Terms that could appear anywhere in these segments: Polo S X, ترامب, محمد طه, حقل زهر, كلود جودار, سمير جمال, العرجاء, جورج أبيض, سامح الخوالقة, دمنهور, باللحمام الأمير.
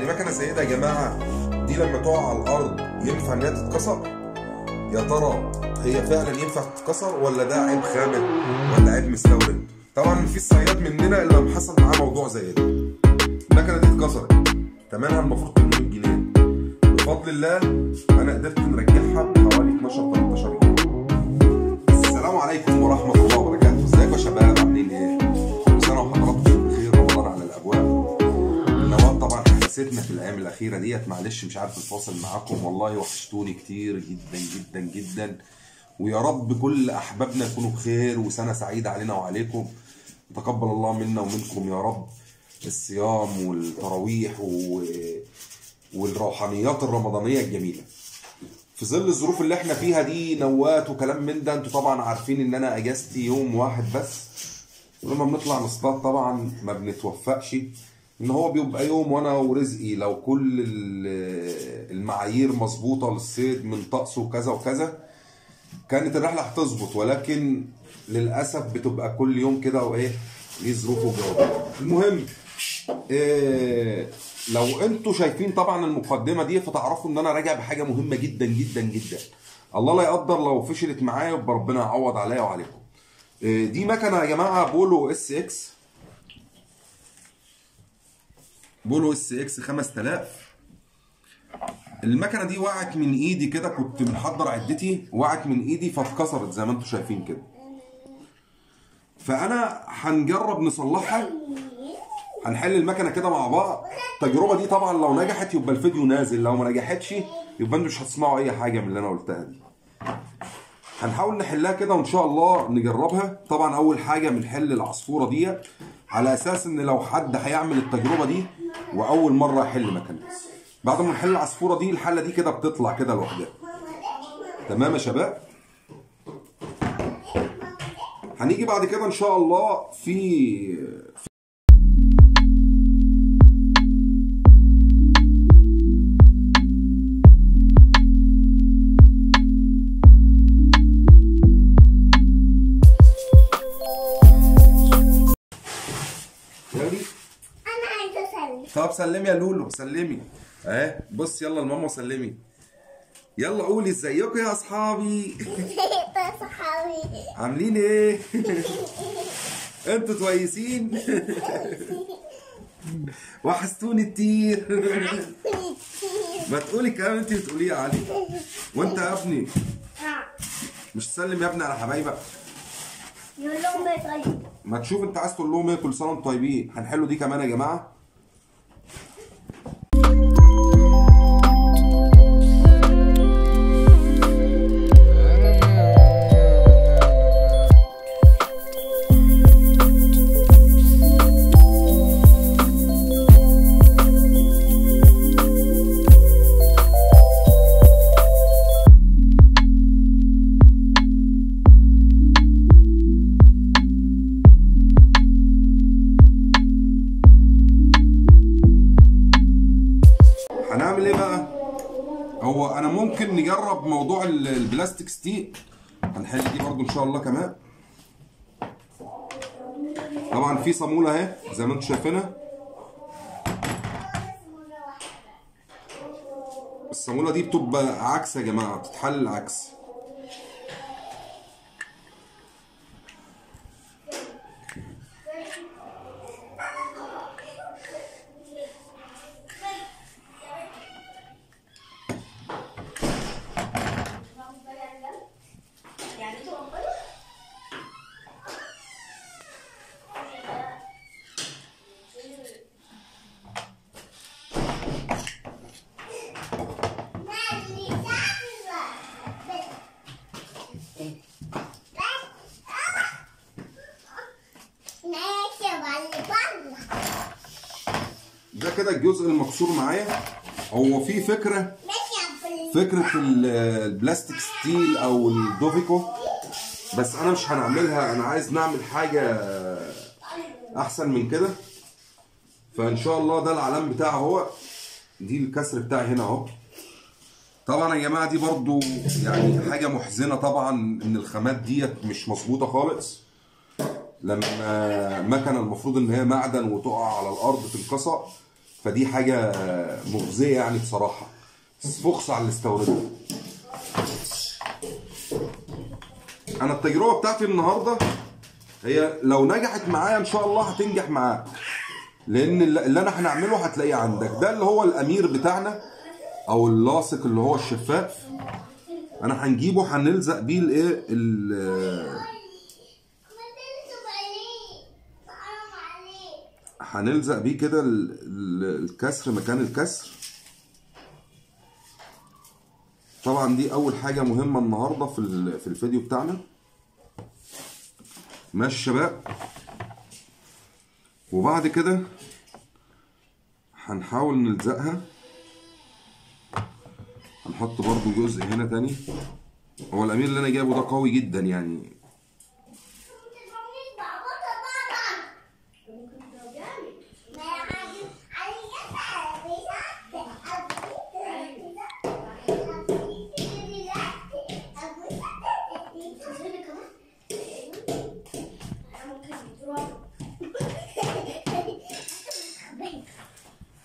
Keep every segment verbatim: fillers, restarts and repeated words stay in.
يعني مكنه زي ده يا جماعه دي لما تقع على الارض ينفع انها تتكسر؟ يا ترى هي فعلا ينفع تتكسر ولا ده عيب خامل ولا عيب مستورد؟ طبعا مفيش صياد مننا الا لما حصل معاه موضوع زي ده. المكنه دي اتكسرت، ثمنها المفروض ثمانمية جنيه، بفضل الله انا قدرت نرجعها بحوالي اتناشر تلتاشر جنيه. السلام عليكم ورحمه الله وبركاته، ازيكم يا شباب عاملين ايه؟ كل سنه وحضراتكم بخير، رمضان على الابواب. النواب طبعا حبستنا في الايام الاخيره ديت، معلش مش عارف اتواصل معاكم، والله وحشتوني كتير جدا جدا جدا، ويا رب كل احبابنا يكونوا بخير وسنه سعيده علينا وعليكم. تقبل الله منا ومنكم يا رب الصيام والتراويح و... والروحانيات الرمضانيه الجميله. في ظل الظروف اللي احنا فيها دي نوات وكلام من ده، انتوا طبعا عارفين ان انا اجازتي يوم واحد بس، ولما بنطلع نصطاد طبعا ما بنتوفقش، ان هو بيبقى يوم وانا ورزقي. لو كل المعايير مظبوطه للصيد من طقس وكذا وكذا كانت الرحله هتظبط، ولكن للاسف بتبقى كل يوم كده وايه ليه ظروفه وجوابه. المهم إيه، لو انتوا شايفين طبعا المقدمه دي فتعرفوا ان انا راجع بحاجه مهمه جدا جدا جدا، الله لا يقدر لو فشلت معايا ربنا يعوض عليا وعليكم. إيه دي مكنه يا جماعه بولو اس اكس، بولو اس اكس خمسة آلاف. المكنه دي وقعت من ايدي كده، كنت بنحضر عدتي وقعت من ايدي فاتكسرت زي ما انتوا شايفين كده، فانا هنجرب نصلحها، هنحل المكنه كده مع بعض. التجربه دي طبعا لو نجحت يبقى الفيديو نازل، لو ما نجحتش يبقى انتوا مش هتسمعوا اي حاجه من اللي انا قلتها دي. هنحاول نحلها كده وان شاء الله نجربها. طبعا اول حاجه بنحل العصفوره دي على اساس ان لو حد هيعمل التجربه دي واول مره يحل مكنه، بعد ما نحل العصفوره دي الحله دي كده بتطلع كده لوحدها. تمام يا شباب؟ هنيجي بعد كده ان شاء الله في طب سلمي يا لولو، سلمي اهي، بص يلا لماما وسلمي، يلا قولي ازيكم يا اصحابي. ازيكم يا صحابي، عاملين ايه؟ انتوا كويسين؟ وحشتوني كتير. وحشتوني كتير، ما تقولي الكلام انت بتقوليه يا علي. وانت يا ابني مش تسلم يا ابني على حبايبك، يقول لهم ايه؟ طيب ما تشوف انت عايز تقول لهم ايه. كل سنه وانتم طيبين. هنحلوا دي كمان يا جماعه. ممكن نجرب موضوع البلاستيك ستيك، هنحل دي برضو ان شاء الله كمان. طبعا في صاموله اهي زي ما انتم شايفينها، الصاموله دي بتبقى عكس يا جماعه، بتتحل عكس. ده كده الجزء المكسور معايا. هو في فكره فكره البلاستيك ستيل او الدوفيكو، بس انا مش هنعملها، انا عايز نعمل حاجه احسن من كده. فان شاء الله ده العلام بتاعه اهو، دي الكسر بتاعي هنا اهو. طبعا يا جماعه دي برضو يعني حاجه محزنه طبعا ان الخامات ديت مش مظبوطه خالص، لما مكنه المفروض ان هي معدن وتقع على الارض تنكسر، فدي حاجه مغزيه يعني بصراحه. فخص على الاستوردة. انا التجربه بتاعتي النهارده هي لو نجحت معايا ان شاء الله هتنجح معاك، لان اللي انا هنعمله هتلاقيه عندك. ده اللي هو الامير بتاعنا او اللاصق اللي هو الشفاف، انا هنجيبه هنلزق بيه الايه هنلزق بيه كده الكسر مكان الكسر. طبعا دي اول حاجه مهمه النهارده في في الفيديو بتاعنا. ماشي يا شباب. وبعد كده هنحاول نلزقها، هنحط برضو جزء هنا تاني. هو الامير اللي انا جايبه ده قوي جدا يعني،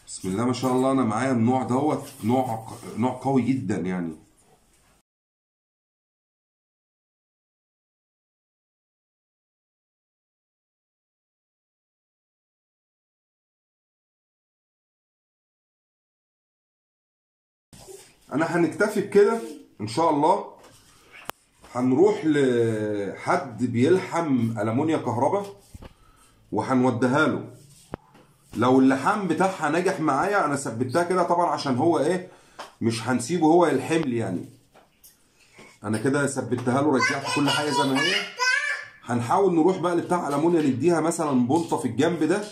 بسم الله ما شاء الله. انا معايا النوع دوت، نوع نوع قوي جدا يعني. انا هنكتفي بكده ان شاء الله. هنروح لحد بيلحم ألمونيا كهرباء وهنوديها له. لو اللحام بتاعها نجح معايا، انا ثبتها كده طبعا عشان هو ايه، مش هنسيبه هو يلحم لي يعني. انا كده ثبتها له، رجعت كل حاجه زي ما هي. هنحاول نروح بقى لبتاع ألمونيا نديها مثلا بنطه في الجنب ده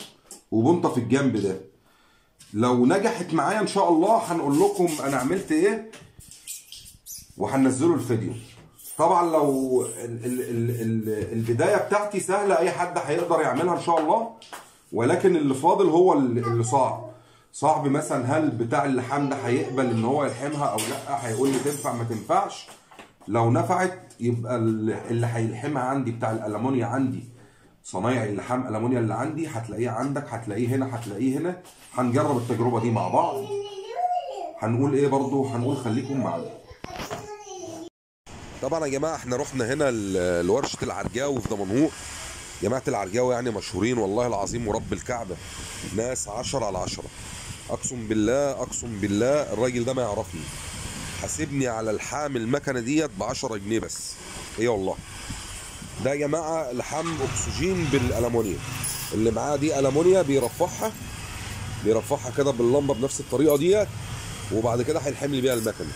وبنطه في الجنب ده. لو نجحت معايا ان شاء الله هنقول لكم انا عملت ايه وهنزله الفيديو. طبعا لو ال ال ال ال البدايه بتاعتي سهله، اي حد هيقدر يعملها ان شاء الله، ولكن اللي فاضل هو اللي صعب. صعب مثلا هل بتاع اللحام ده هيقبل ان هو يلحمها او لا، هيقول لي تنفع ما تنفعش. لو نفعت يبقى اللي هيلحمها عندي بتاع الألمونيا، عندي صنايعي اللحام ألمونيا اللي عندي، هتلاقيه عندك، هتلاقيه هنا، هتلاقيه هنا. هنجرب التجربه دي مع بعض، هنقول ايه برضو، هنقول خليكم معانا. طبعا يا جماعه احنا رحنا هنا لورشه العرجاء وفي دمنهور. جماعة العرجاء يعني مشهورين والله العظيم ورب الكعبة، ناس عشرة على عشرة. أقسم بالله أقسم بالله الراجل ده ما يعرفني، حاسبني على لحام المكنة ديت بعشرة جنيه بس. إيه والله. ده يا جماعة لحام أكسجين بالألمونيا، اللي معاه دي ألمونيا بيرفعها بيرفعها كده باللمبة بنفس الطريقة ديت، وبعد كده هيلحملي بيها المكنة.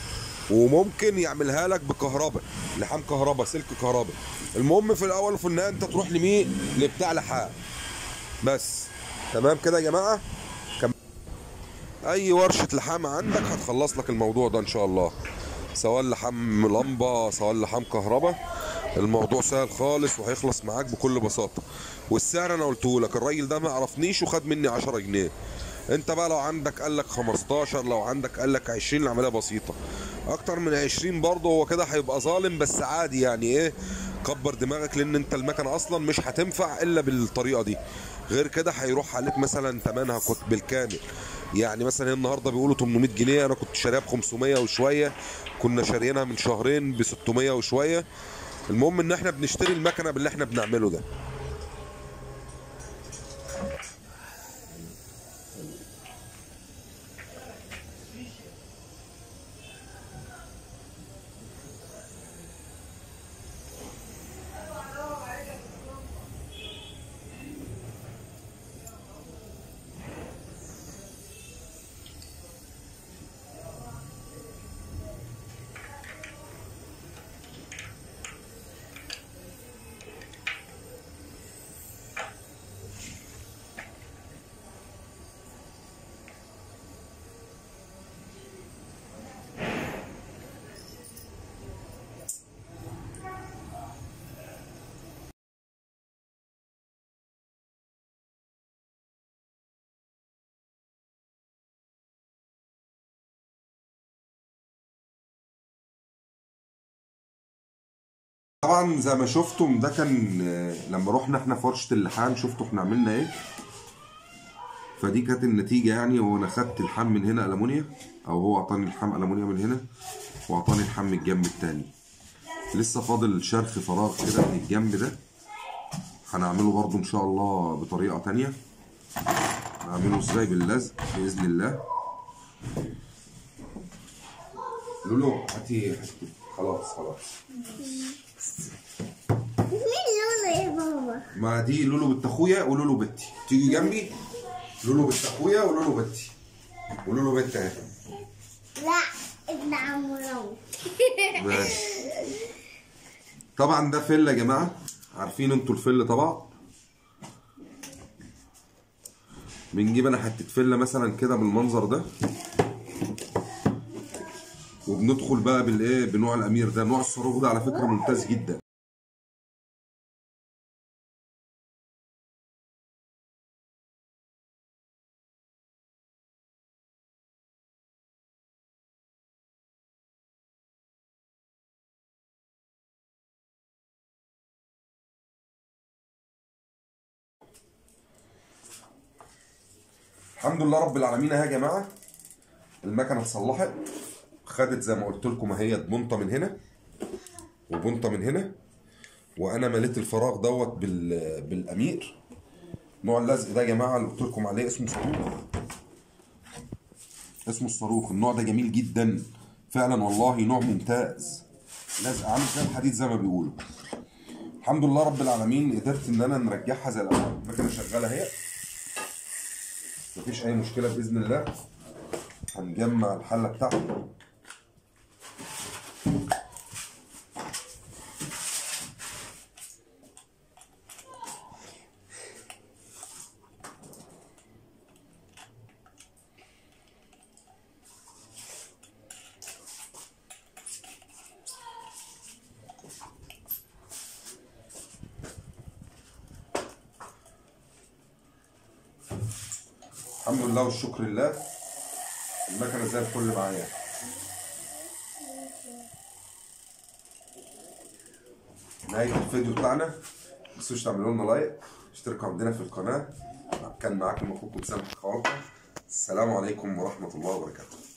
وممكن يعملها لك بكهرباء، لحام كهرباء، سلك كهرباء. المهم في الاول وفي النهايه انت تروح لمين؟ لبتاع لحام بس. تمام كده يا جماعه. كم... اي ورشه لحام عندك هتخلص لك الموضوع ده ان شاء الله، سواء لحام لمبه سواء لحام كهرباء. الموضوع سهل خالص وهيخلص معاك بكل بساطه. والسعر انا قلته لك، الراجل ده ما عرفنيش وخد مني عشرة جنيه. انت بقى لو عندك قال لك خمستاشر، لو عندك قال لك عشرين، العمليه بسيطه. اكتر من عشرين برضه هو كده هيبقى ظالم، بس عادي يعني. ايه، كبر دماغك، لان انت المكنه اصلا مش هتنفع الا بالطريقه دي. غير كده هيروح عليك مثلا ثمنها كنت بالكامل يعني. مثلا النهارده بيقولوا تمنمية جنيه، انا كنت شاريها ب خمسمية وشويه، كنا شاريينها من شهرين ب ستمية وشويه. المهم ان احنا بنشتري المكنه باللي احنا بنعمله ده. طبعا زي ما شفتم ده كان لما رحنا احنا فرشة اللحام، شفتوا احنا عملنا ايه. فدي كانت النتيجه يعني. وانا خدت الحم من هنا ألمونيا، او هو اعطاني الحم ألمونيا من هنا واعطاني الحم من الجنب الثاني. لسه فاضل شرخ فراغ كده من الجنب ده، هنعمله برضو ان شاء الله بطريقه ثانيه. هنعمله ازاي؟ باللزق باذن الله. لولو هاتي هاتي. خلاص خلاص. مين لولو يا بابا؟ ما دي لولو بنت اخويا ولولو بنتي، تيجي جنبي. لولو بنت اخويا ولولو بنتي ولولو بنت اهي. لا ابن عمو ماشي. طبعا ده فل يا جماعه، عارفين انتوا الفل طبعا. بنجيب انا حته فله مثلا كده بالمنظر ده، وبندخل بقى بالايه بنوع الامير ده. نوع الصاروخ ده على فكره ممتاز جدا. الحمد لله رب العالمين اهي يا جماعه، المكنه اتصلحت، خدت زي ما قلت لكم اهي بنطه من هنا وبنطه من هنا، وانا مليت الفراغ دوت بالامير. نوع اللزق ده يا جماعه اللي قلت لكم عليه اسمه صاروخ، اسمه الصاروخ. النوع ده جميل جدا فعلا والله، نوع ممتاز، لزق عامل زي الحديد زي ما بيقولوا. الحمد لله رب العالمين قدرت ان انا نرجعها زي الاول، المكنه شغاله اهي مفيش اي مشكله باذن الله. هنجمع الحله بتاعته. الحمد لله والشكر لله، المكنه زي الفل معايا. نهايه الفيديو بتاعنا، ما تنسوش تعملوا لنا لايك، اشتركوا عندنا في القناه. كان معاكم اخوكم سامح الخوالقة، السلام عليكم ورحمه الله وبركاته.